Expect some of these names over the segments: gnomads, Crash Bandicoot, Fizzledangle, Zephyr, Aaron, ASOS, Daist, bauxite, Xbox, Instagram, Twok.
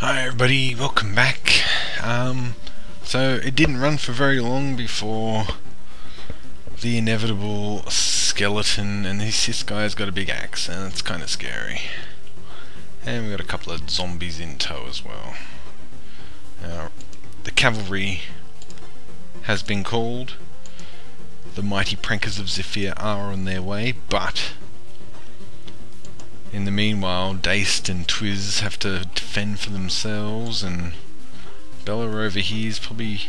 Hi everybody, welcome back. So it didn't run for very long before the inevitable skeleton, and this guy's got a big axe and it's kind of scary. And we've got a couple of zombies in tow as well. The cavalry has been called. The mighty prankers of Zephyr are on their way, but in the meanwhile, Daist and Twiz have to fend for themselves, and Bella over here is probably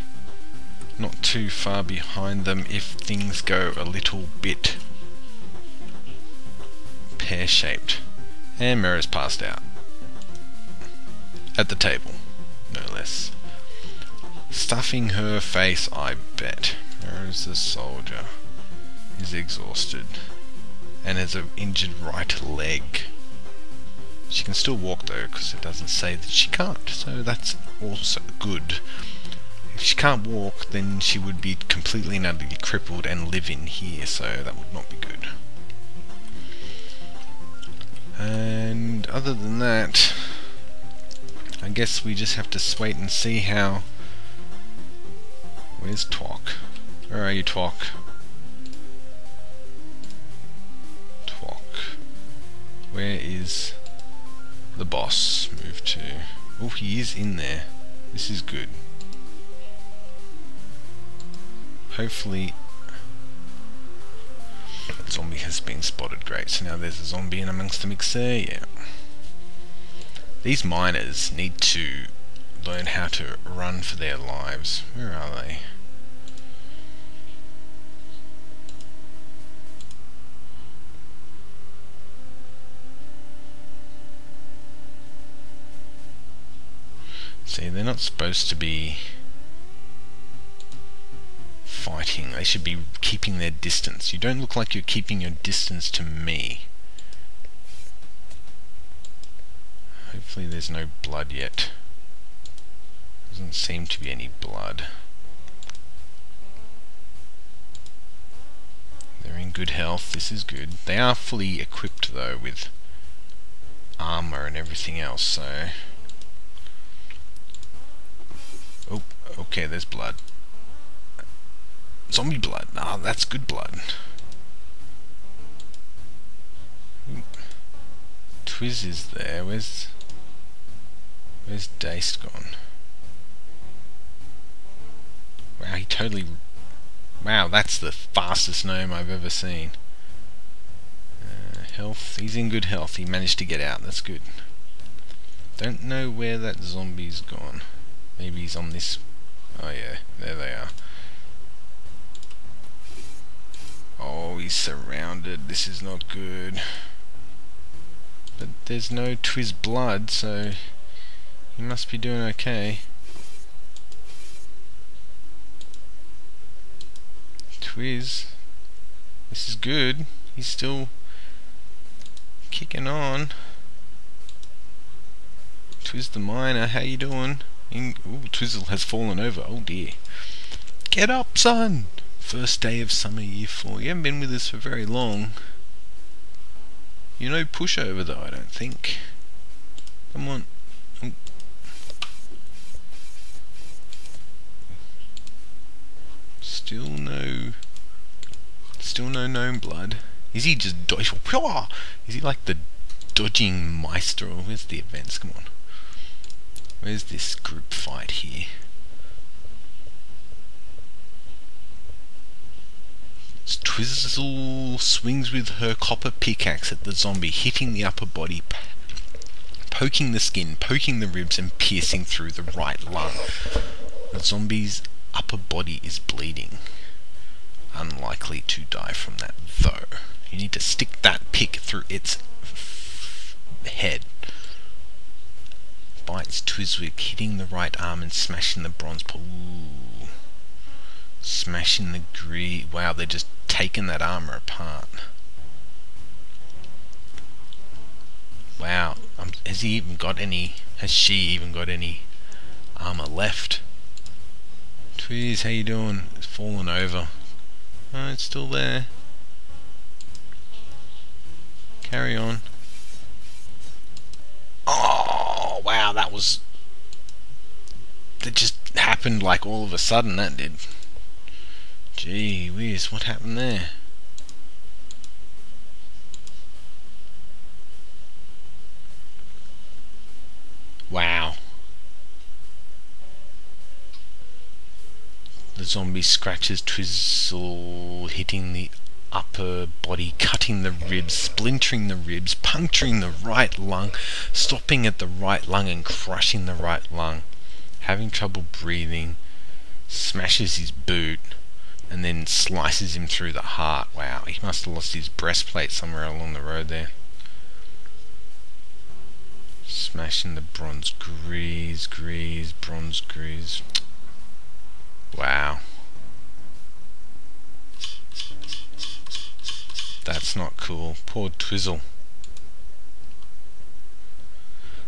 not too far behind them if things go a little bit pear-shaped. And Mera's passed out. At the table, no less. Stuffing her face, I bet. Mera's the soldier. He's exhausted and has an injured right leg. She can still walk though, because it doesn't say that she can't, so that's also good. If she can't walk, then she would be completely and utterly crippled and live in here, so that would not be good. And other than that, I guess we just have to wait and see how... Where's Twok? Where are you, Twok? Where is the boss? Move to... Oh, he is in there. This is good. Hopefully... That zombie has been spotted. Great, so now there's a zombie in amongst the mixer, yeah. These miners need to learn how to run for their lives. Where are they? See, they're not supposed to be fighting. They should be keeping their distance. You don't look like you're keeping your distance to me. Hopefully there's no blood yet. Doesn't seem to be any blood. They're in good health. This is good. They are fully equipped though with armor and everything else, so... Oh, okay, there's blood. Zombie blood. Ah, that's good blood. Twiz is there. Where's Daist gone? Wow, he totally... Wow, that's the fastest gnome I've ever seen. Health. He's in good health. He managed to get out. That's good. Don't know where that zombie's gone. Maybe he's on this... Oh yeah, there they are. Oh, he's surrounded. This is not good. But there's no Twiz blood, so he must be doing okay. Twiz. This is good. He's still kicking on. Twiz the miner, how you doing? Ooh, Twizzle has fallen over. Oh dear. Get up, son! First day of summer, year 4. You haven't been with us for very long. You're no pushover though, I don't think. Come on. Ooh. Still no gnome blood. Is he just dodging? Is he like the dodging maestro? Where's the events? Come on. Where's this group fight here? Twizzle swings with her copper pickaxe at the zombie, hitting the upper body, poking the skin, poking the ribs, and piercing through the right lung. The zombie's upper body is bleeding. Unlikely to die from that, though. You need to stick that pick through its head. Bites Twizzwick, hitting the right arm and smashing the bronze pole. Ooh. Smashing the greed. Wow, they're just taking that armor apart. Wow, has he even got any? Has she even got any armor left? Twiz, how you doing? It's fallen over. Oh, it's still there. Carry on. Wow, that was that just happened like all of a sudden, that did. Gee whiz, what happened there? Wow. The zombie scratches Twizzle, hitting the upper body, cutting the ribs, splintering the ribs, puncturing the right lung, stopping at the right lung and crushing the right lung, having trouble breathing, smashes his boot, and then slices him through the heart. Wow, he must have lost his breastplate somewhere along the road there. Smashing the bronze grease, bronze grease. Wow. That's not cool. Poor Twizzle.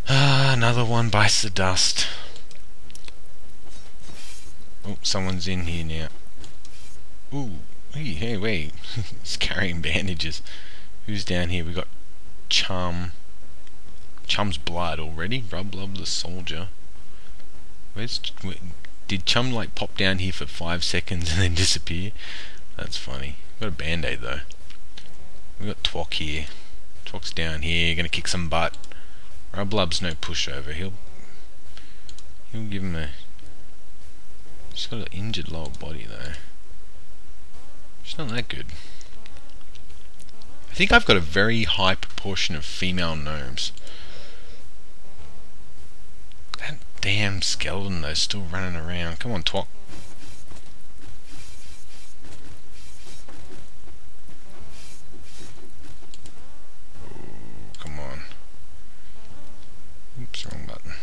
Ah, another one bites the dust. Oh, someone's in here now. Ooh, hey, hey, wait. He's carrying bandages. Who's down here? We got Chum. Chum's blood already. Rub Lub the soldier. Did Chum like pop down here for 5 seconds and then disappear? That's funny. Got a band-aid though. We got Twok here. Twok's down here, gonna kick some butt. Rub Lub's no pushover. He'll give him a. She's got an injured lower body though. She's not that good. I think I've got a very high proportion of female gnomes. That damn skeleton though, still running around. Come on, Twok. Come on. Oops, wrong button.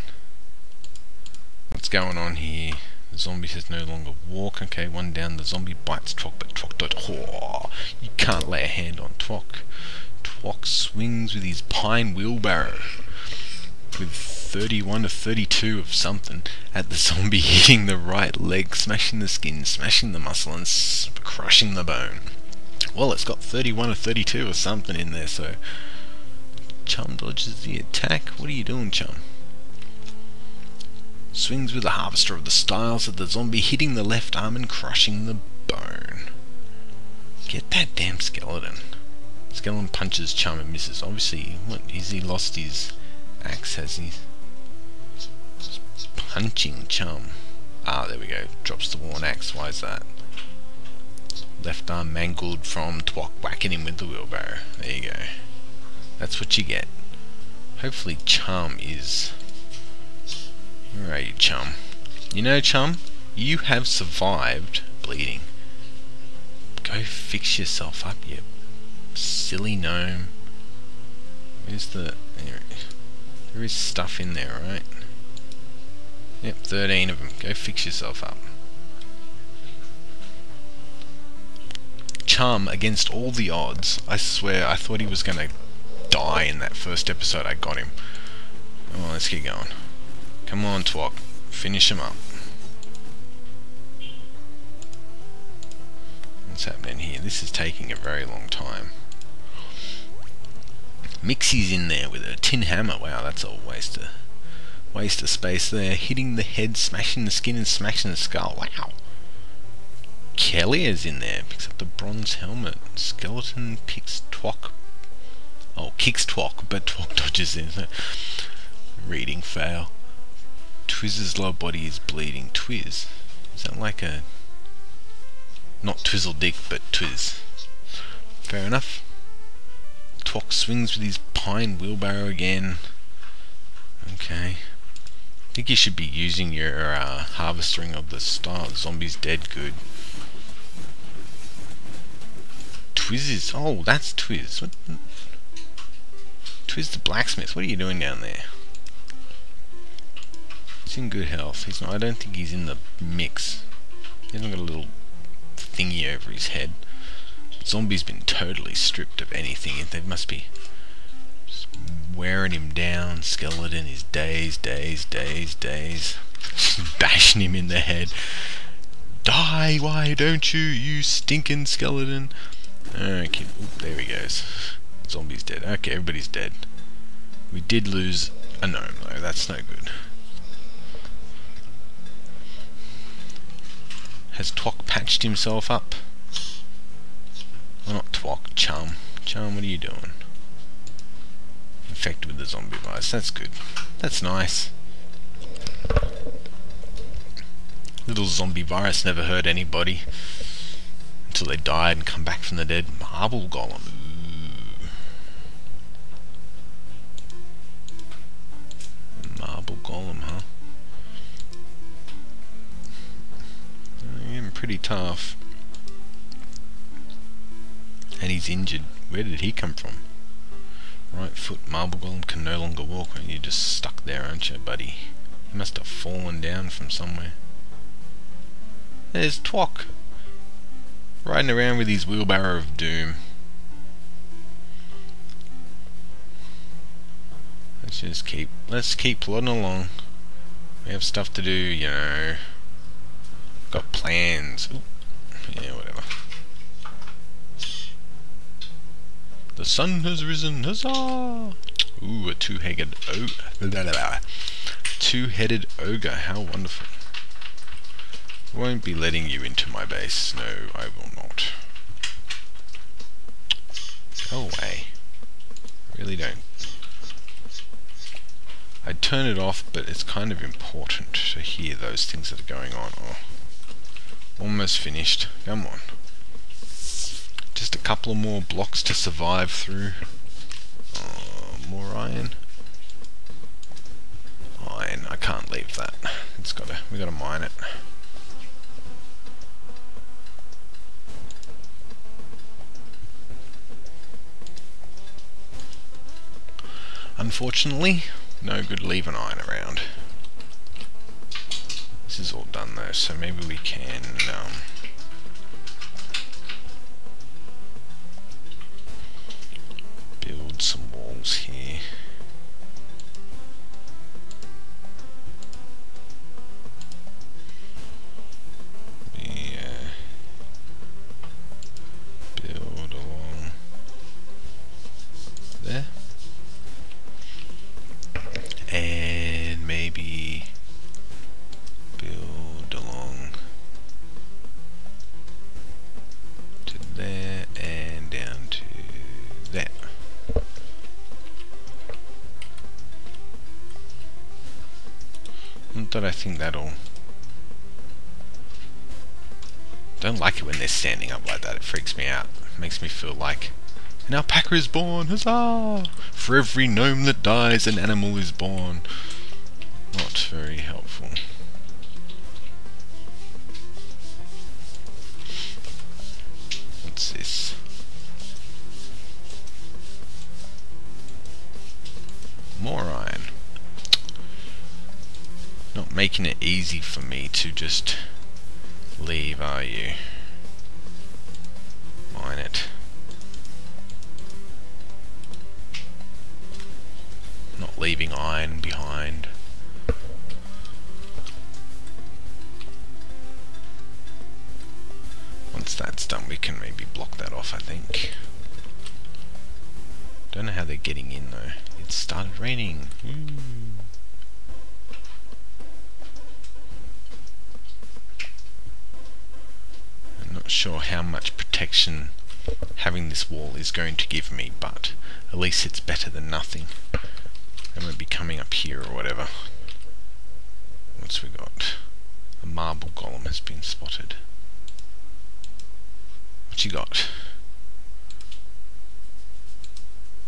What's going on here? The zombie says no longer walk. Okay, one down. The zombie bites Twok, but Twok don't. Oh, you can't lay a hand on Twok. Twok swings with his pine wheelbarrow with 31 to 32 of something at the zombie, hitting the right leg, smashing the skin, smashing the muscle, and crushing the bone. Well, it's got 31 to 32 or something in there, so Chum dodges the attack. What are you doing, Chum? Swings with the harvester of the styles of the zombie, hitting the left arm and crushing the bone. Get that damn skeleton. Skeleton punches Chum and misses. Obviously, what, has he lost his axe, has he? Just punching Chum. Ah, there we go. Drops the worn axe. Why is that? Left arm mangled from Twok, whacking him with the wheelbarrow. There you go. That's what you get. Hopefully Chum is... Where are you, Chum? You know, Chum, you have survived bleeding. Go fix yourself up, you silly gnome. Where's the... There is stuff in there, right? Yep, 13 of them. Go fix yourself up. Chum, against all the odds, I swear, I thought he was gonna die in that first episode I got him. Come on, let's keep going. Come on, Twok. Finish him up. What's happening here? This is taking a very long time. Mixie's in there with a tin hammer. Wow, that's a waste of space there. Hitting the head, smashing the skin, and smashing the skull. Wow. Kellier's in there. Picks up the bronze helmet. Skeleton picks Twok. Oh, kicks Twok, but Twok dodges in. Reading fail. Twizz's lower body is bleeding. Twizz? Is that like a... Not Twizzle Dick, but Twizz. Fair enough. Twok swings with his pine wheelbarrow again. Okay. I think you should be using your harvesting of the style. The zombie's dead good. Twizz is... Oh, that's Twizz. What? Twizz the blacksmith. What are you doing down there? He's in good health. He's not, I don't think he's in the mix. He hasn't got a little thingy over his head. Zombie's been totally stripped of anything. They must be just wearing him down. Skeleton is days. Bashing him in the head. Die, why don't you, you stinking skeleton? Okay, oop, there he goes. Zombie's dead. Okay, everybody's dead. We did lose a gnome though. That's no good. Has Twock patched himself up? Well, not Twock, Charm. Charm, what are you doing? Infected with the zombie virus. That's good. That's nice. Little zombie virus never hurt anybody. Until they died and come back from the dead. Marble Golem. Ooh. Marble Golem, huh? Pretty tough. And he's injured. Where did he come from? Right foot. Marble Golem can no longer walk. And you're just stuck there, aren't you, buddy? He must have fallen down from somewhere. There's Twock, riding around with his wheelbarrow of doom. Let's just keep. Let's keep plodding along. We have stuff to do, you know. Got plans. Ooh. Yeah, whatever. The sun has risen. Huzzah! Ooh, a two-headed ogre. Two-headed ogre. How wonderful. Won't be letting you into my base. No, I will not. Go away. Really don't. I'd turn it off, but it's kind of important to hear those things that are going on. Oh. Almost finished. Come on. Just a couple of more blocks to survive through. Oh, more iron. Iron. I can't leave that. It's gotta. We gotta mine it. Unfortunately, no good leaving iron around. This is all done though, so maybe we can build some walls here. Build along there. And maybe build along to there and down to there. But I think that'll... Don't like it when they're standing up like that. It freaks me out. It makes me feel like... An alpaca is born, huzzah! For every gnome that dies, an animal is born. Not very helpful. What's this? More iron. Not making it easy for me to just leave, are you? Mine it. Not leaving iron behind. Once that's done, we can maybe block that off, I think. Don't know how they're getting in though. It started raining. Ooh. I'm not sure how much protection having this wall is going to give me, but at least it's better than nothing. They won't be coming up here or whatever. What's we got? A marble golem has been spotted. What you got?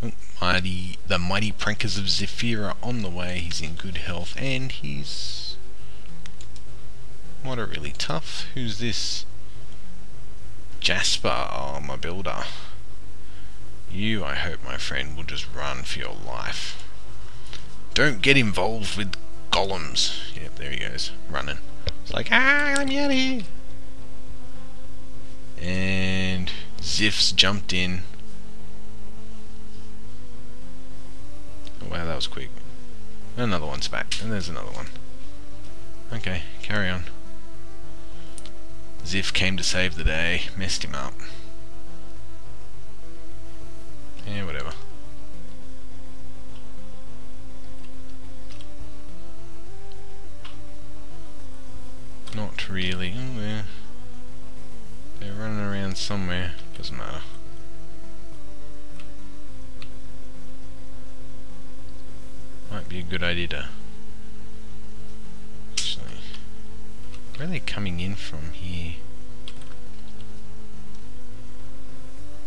Oh, the mighty prankers of Zephyr are on the way. He's in good health and he's... What a really tough. Who's this? Jasper. Oh, my builder. You, I hope, my friend, will just run for your life. Don't get involved with golems. Yep, there he goes, running. It's like, ah, let me out of here. And Ziff's jumped in. Oh, wow, that was quick. And another one's back, and there's another one. Okay, carry on. Ziff came to save the day, messed him up. Yeah, whatever. Not really. Oh, yeah. running around somewhere. Doesn't matter. Might be a good idea to... Actually... Where are they coming in from here?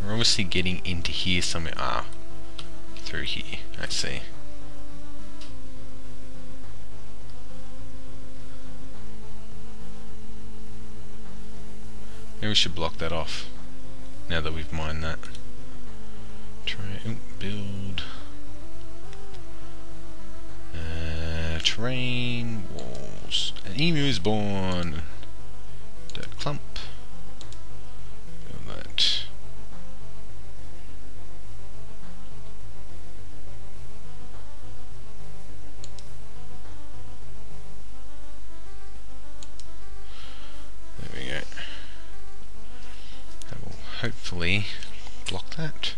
We're obviously getting into here somewhere. Ah. Through here. I see. Maybe we should block that off, now that we've mined that. Try build... terrain, walls. An emu is born! Dirt clump. Build that. Hopefully block that.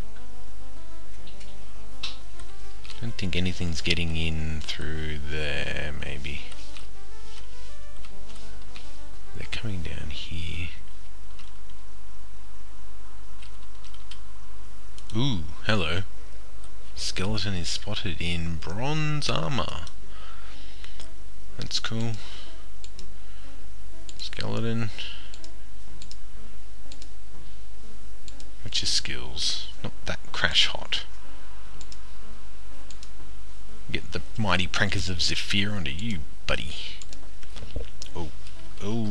Don't think anything's getting in through there, maybe. They're coming down here. Ooh, hello. Skeleton is spotted in bronze armor. That's cool. Skeleton. Which is skills. Not that crash hot. Get the mighty prankers of Zephyr onto you, buddy. Oh. Oh,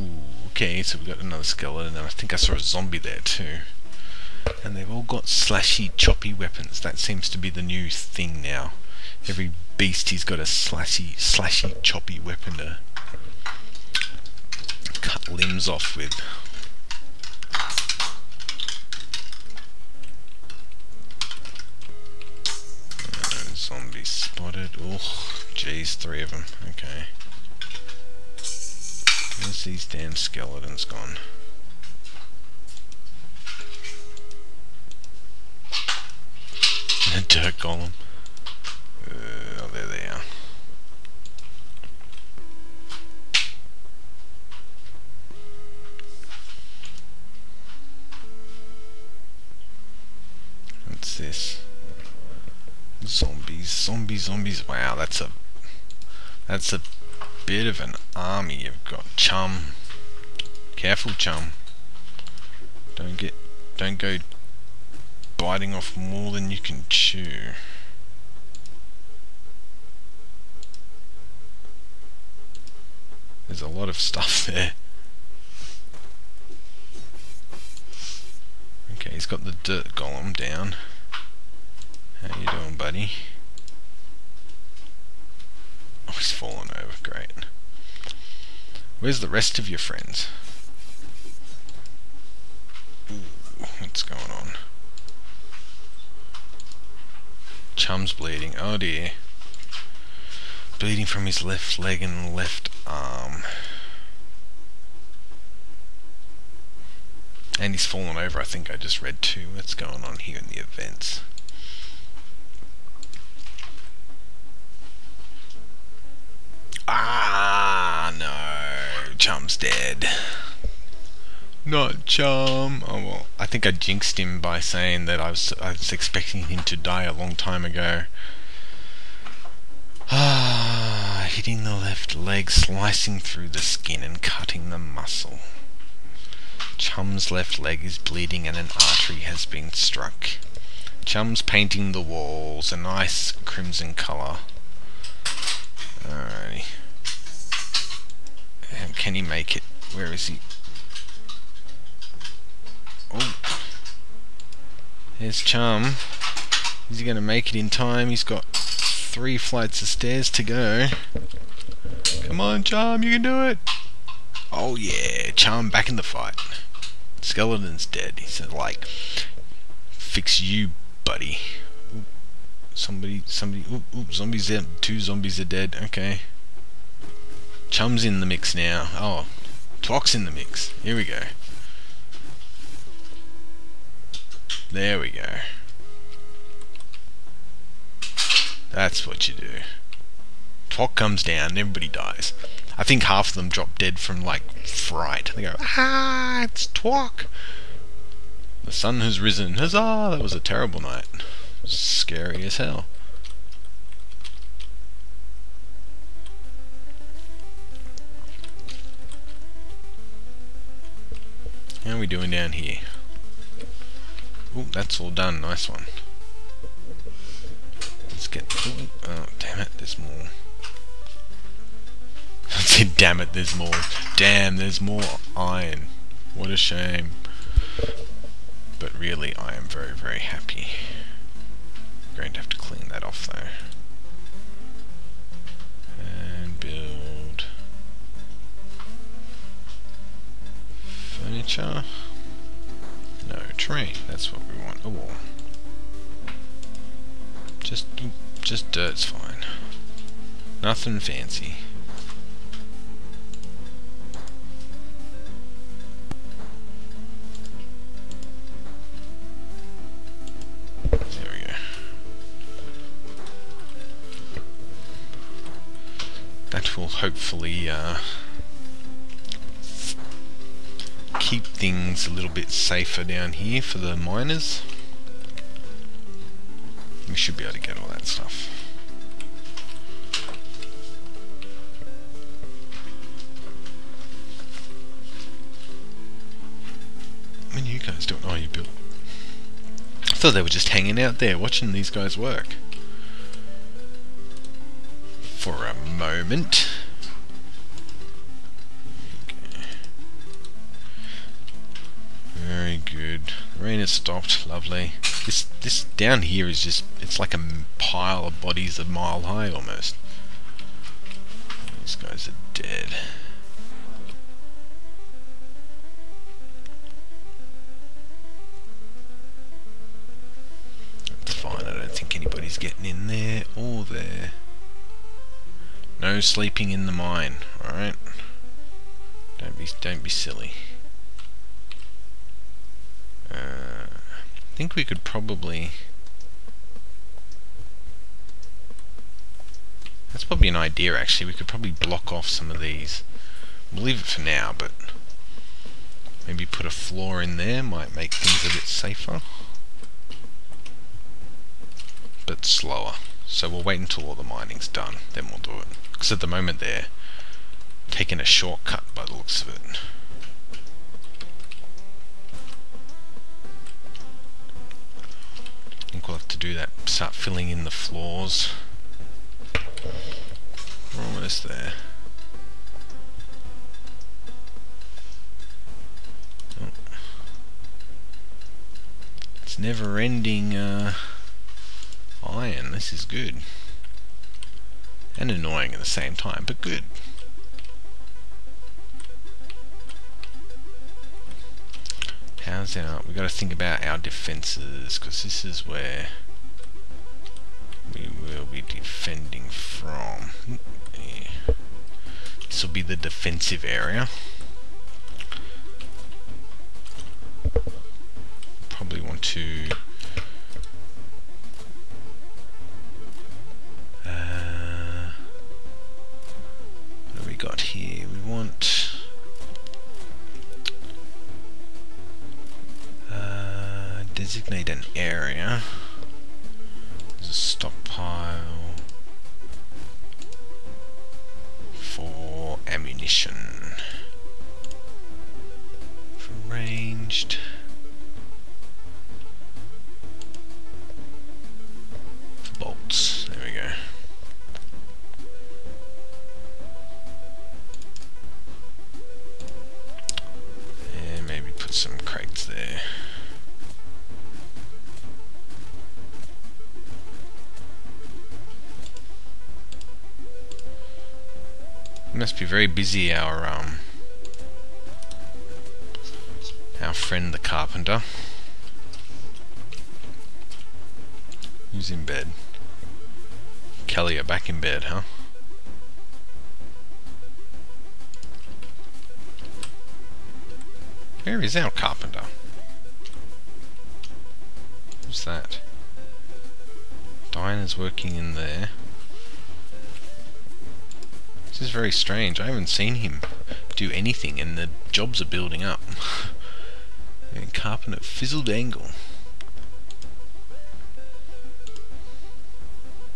okay, so we've got another skeleton, and I think I saw a zombie there too. And they've all got slashy, choppy weapons. That seems to be the new thing now. Every beastie's got a slashy, choppy weapon to cut limbs off with. Zombies spotted. Oh, jeez, 3 of them. Okay. Where's these damn skeletons gone? A dirt golem. Oh, there they are. What's this? Zombies, zombies, zombies. Wow, that's a bit of an army you've got, chum. Careful, chum. Don't go biting off more than you can chew. There's a lot of stuff there. Okay, he's got the dirt golem down. How you doing, buddy? Oh, he's fallen over. Great. Where's the rest of your friends? Ooh, what's going on? Chum's bleeding. Oh dear. Bleeding from his left leg and left arm. And he's fallen over. I think I just read too. What's going on here in the events? Ah, no. Chum's dead. Not Chum. Oh, well, I think I jinxed him by saying that I was expecting him to die a long time ago. Ah, hitting the left leg, slicing through the skin and cutting the muscle. Chum's left leg is bleeding and an artery has been struck. Chum's painting the walls, a nice crimson colour. Alrighty. Can he make it? Where is he? Oh. There's Chum. Is he going to make it in time? He's got 3 flights of stairs to go. Come on, Chum, you can do it! Oh yeah, Chum back in the fight. Skeleton's dead. He said, like, fix you, buddy. Somebody, oop, zombies there, 2 zombies are dead, okay. Chum's in the mix now. Oh, Twok's in the mix. Here we go. There we go. That's what you do. Twok comes down, everybody dies. I think half of them drop dead from, like, fright. They go, ah, it's Twok! The sun has risen. Huzzah! That was a terrible night. Scary as hell. How are we doing down here? Ooh, that's all done. Nice one. Let's get... Ooh, oh, damn it, there's more. I said, damn it, there's more. Damn, there's more iron. What a shame. But really, I am very, very happy. I'm going to have to clean that off, though. And build... furniture... no, tree. That's what we want. A wall. Just dirt's fine. Nothing fancy. There we go. That will hopefully keep things a little bit safer down here for the miners. We should be able to get all that stuff. When are you guys doing? Oh, you built. I thought they were just hanging out there watching these guys work. For a moment. Very good. The rain has stopped. Lovely. This down here is just... it's like a pile of bodies a mile high, almost. These guys are dead. That's fine. I don't think anybody's getting in there or there. No sleeping in the mine, alright? Don't be silly. I think we could probably... that's probably an idea, actually. We could probably block off some of these. We'll leave it for now, but maybe put a floor in there. Might make things a bit safer. But slower. So we'll wait until all the mining's done, then we'll do it. Because at the moment they're taking a shortcut by the looks of it. I think we'll have to do that, start filling in the floors. We're almost there. Oh. It's never ending iron, this is good. And annoying at the same time, but good. How's our... we got to think about our defenses, because this is where we will be defending from. Yeah. This will be the defensive area. Probably want to what have we got here? We want designate an area. There's a stockpile for ammunition. For ranged. For bolts. There we go. And maybe put some crates there. Must be very busy, our friend the carpenter, who's in bed. Kelly, you're back in bed, huh? Where is our carpenter? Who's that? Diana's working in there. This is very strange. I haven't seen him do anything and the jobs are building up. and carpet at Fizzledangle.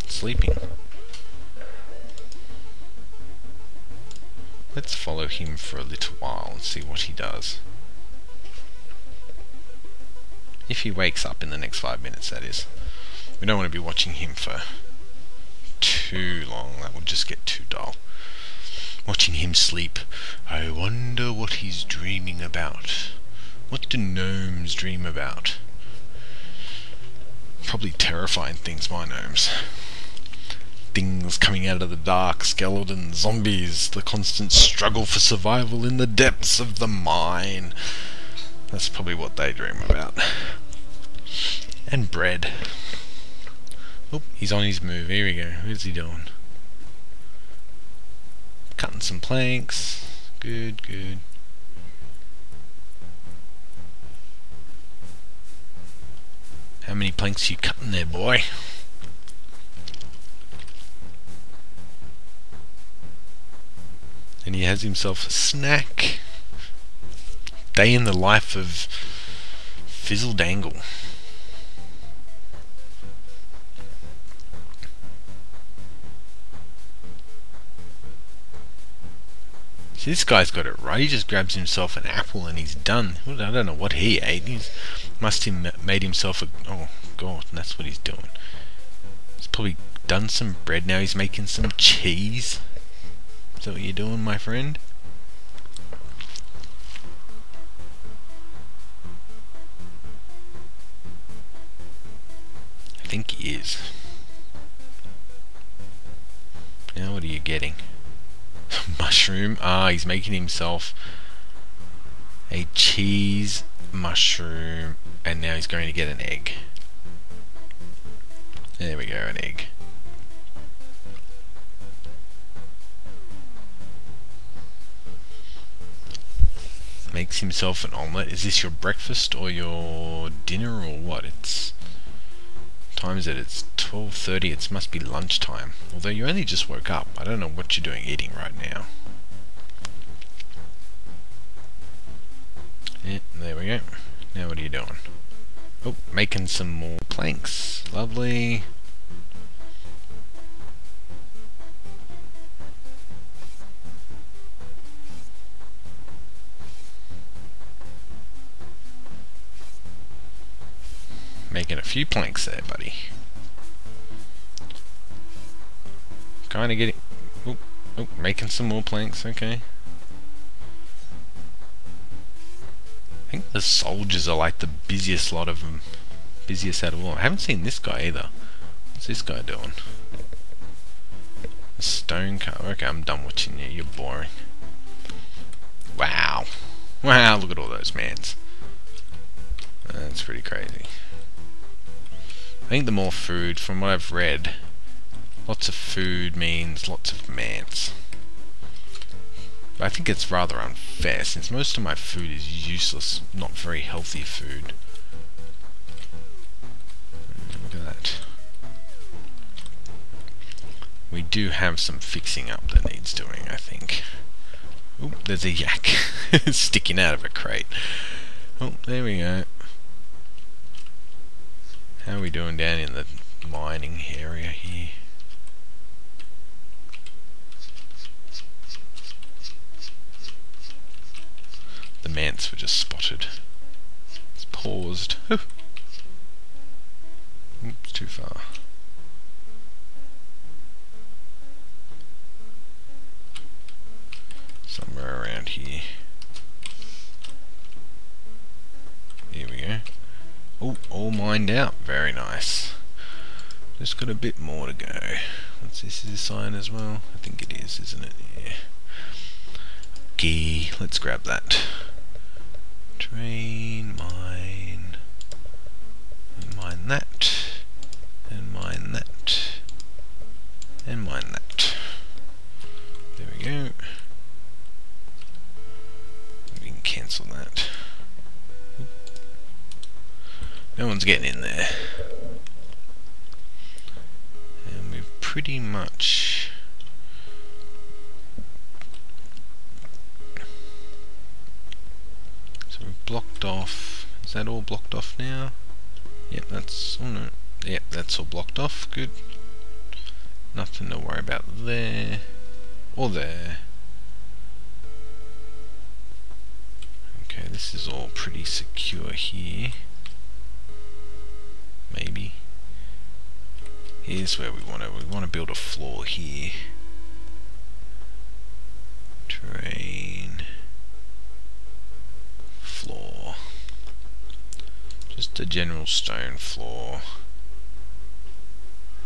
Sleeping. Let's follow him for a little while and see what he does. If he wakes up in the next 5 minutes, that is. We don't want to be watching him for too long, that will just get too dull. Watching him sleep. I wonder what he's dreaming about. What do gnomes dream about? Probably terrifying things, my gnomes. Things coming out of the dark, skeletons, zombies, the constant struggle for survival in the depths of the mine. That's probably what they dream about. And bread. Oh, he's on his move. Here we go. What's he doing? Cutting some planks. Good, good. How many planks are you cutting there, boy? And he has himself a snack. Day in the life of Fizzledangle. See, this guy's got it right. He just grabs himself an apple and he's done. I don't know what he ate. He must have made himself a... Oh, God, that's what he's doing. He's probably done some bread now. He's making some cheese. Is that what you're doing, my friend? I think he is. Now what are you getting? Mushroom? Ah, he's making himself a cheese mushroom, and now he's going to get an egg. There we go, an egg. Makes himself an omelette. Is this your breakfast or your dinner or what? It's... time is it? It's 12:30. It must be lunchtime. Although you only just woke up. I don't know what you're doing eating right now. Yeah, there we go. Now what are you doing? Oh, making some more planks. Lovely. Making a few planks there, buddy. Kind of getting... Oh, oh, making some more planks, okay. I think the soldiers are like the busiest lot of them. Busiest out of all. I haven't seen this guy either. What's this guy doing? A stone carver. Okay, I'm done watching you. You're boring. Wow. Wow, look at all those mans. That's pretty crazy. I think the more food, from what I've read, lots of food means lots of mans. But I think it's rather unfair, since most of my food is useless, not very healthy food. Look at that. We do have some fixing up that needs doing, I think. Oh, there's a yak sticking out of a crate. Oh, there we go. How are we doing down in the mining area here? The manse were just spotted. It's paused. Ooh. Oops, too far. Somewhere around here. Here we go. Oh, all mined out. Very nice. Just got a bit more to go. What's this? Is this iron as well? I think it is, isn't it? Yeah. Okay, let's grab that. Train, mine, and mine that, and mine that, and mine that. There we go. We can cancel that. No one's getting in there. And we've pretty much... So we've blocked off... Is that all blocked off now? Yep, that's... oh no. Yep, that's all blocked off. Good. Nothing to worry about there. Or there. Okay, this is all pretty secure here. Maybe. Here's where we want to... we want to build a floor here. Terrain. Floor. Just a general stone floor.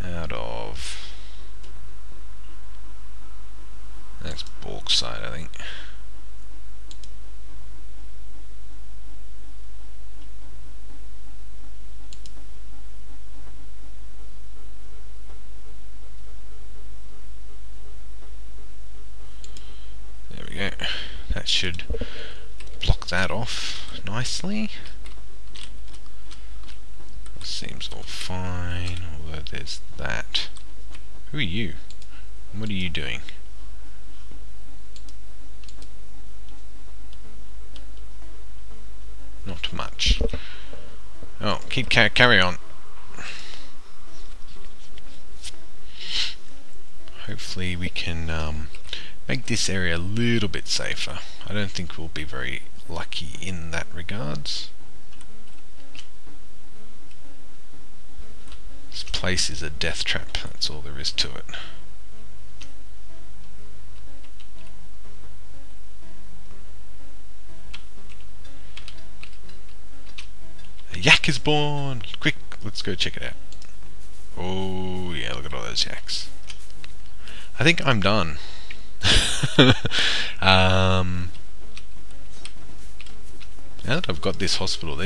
Out of... that's bauxite, I think. There we go. That should block that off nicely. That seems all fine, although there's that. Who are you? What are you doing? Not much. Oh, carry on. Hopefully we can make this area a little bit safer. I don't think we'll be very lucky in that regards. This place is a death trap, that's all there is to it. Yak is born! Quick, let's go check it out. Oh yeah, look at all those yaks. I think I'm done. Now that I've got this hospital,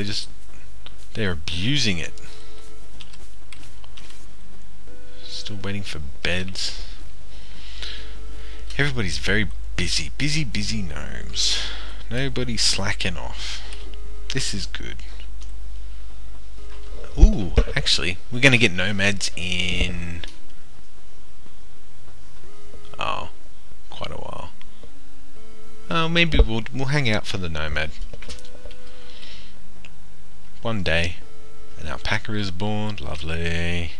they're abusing it. Still waiting for beds. Everybody's very busy. Busy, busy gnomes. Nobody slacking off. This is good. Ooh, actually, we're going to get nomads in... oh, quite a while. Maybe we'll hang out for the nomad. One day. An alpaca is born. Lovely.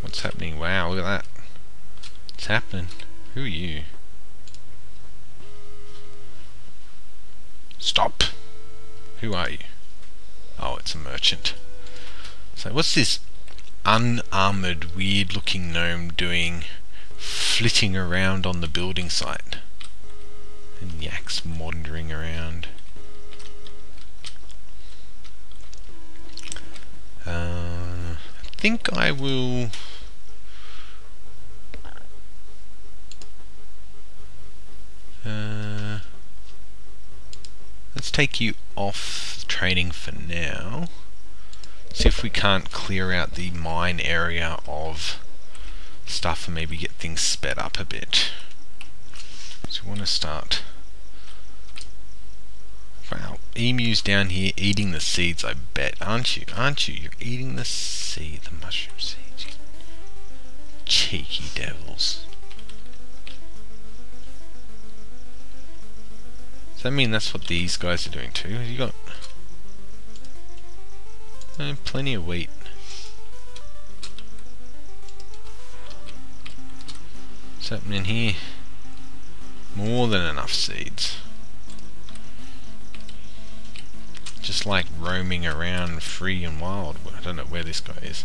What's happening? Wow, look at that. It's happening. Who are you? Stop! Who are you? Oh, it's a merchant. So what's this unarmoured, weird-looking gnome doing flitting around on the building site? And yaks wandering around. I think I will... let's take you off training for now. See if we can't clear out the mine area of stuff and maybe get things sped up a bit. So we want to start... wow, emu's down here eating the seeds, I bet. Aren't you? Aren't you? You're eating the seed, the mushroom seed. Cheeky devils. Does that mean that's what these guys are doing too? You got plenty of wheat. What's happening here? More than enough seeds. Just like roaming around free and wild. I don't know where this guy is.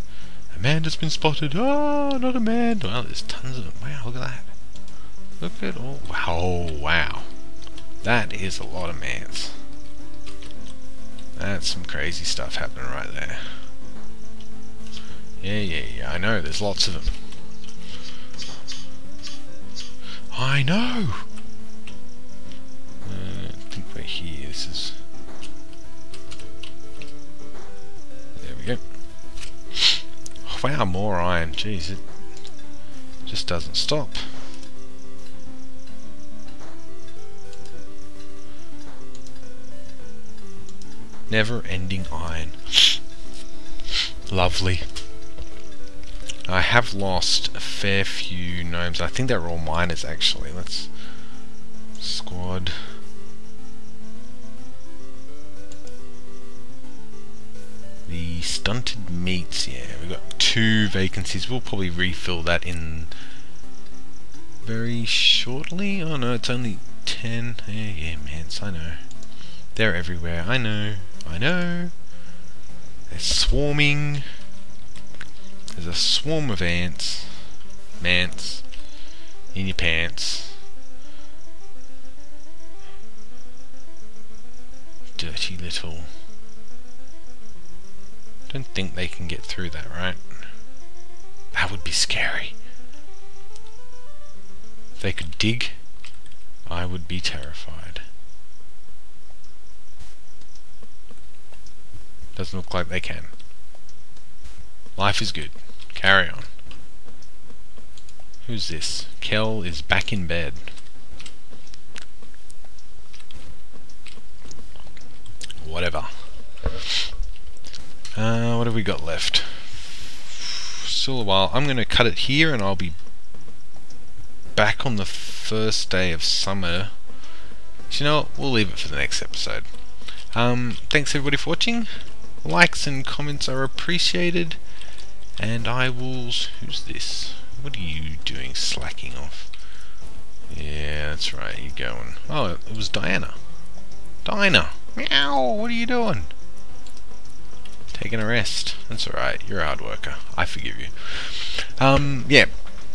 A man has been spotted. Oh, not a man. Wow, there's tons of them. Wow, look at that. Look at all. Wow, wow. That is a lot of mans. That's some crazy stuff happening right there. Yeah, yeah, yeah, I know, there's lots of them. I know! I think we're here, this is... there we go. Oh, wow, more iron, jeez, it just doesn't stop. Never-ending iron. Lovely. I have lost a fair few gnomes. I think they're all miners, actually. Let's squad. The stunted meats, yeah, we've got 2 vacancies. We'll probably refill that in very shortly. Oh no, it's only 10. Yeah, mans, I know. They're everywhere, I know. They're swarming. There's a swarm of ants. Mants. In your pants. Dirty little... Don't think they can get through that, right? That would be scary. If they could dig, I would be terrified. Doesn't look like they can. Life is good. Carry on. Who's this? Kel is back in bed. Whatever. What have we got left? Still a while. I'm going to cut it here and I'll be back on the first day of summer. But you know what? We'll leave it for the next episode. Thanks everybody for watching. Likes and comments are appreciated. And I will... Who's this? What are you doing slacking off? Yeah, that's right. You're going. Oh, it was Diana. Diana! Meow! What are you doing? Taking a rest. That's alright, you're a hard worker. I forgive you. Yeah,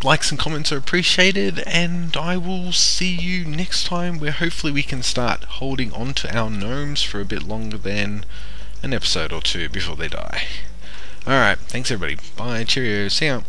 likes and comments are appreciated, and I will see you next time where hopefully we can start holding on to our gnomes for a bit longer than an episode or 2 before they die. Alright, thanks everybody. Bye, cheerio, see ya.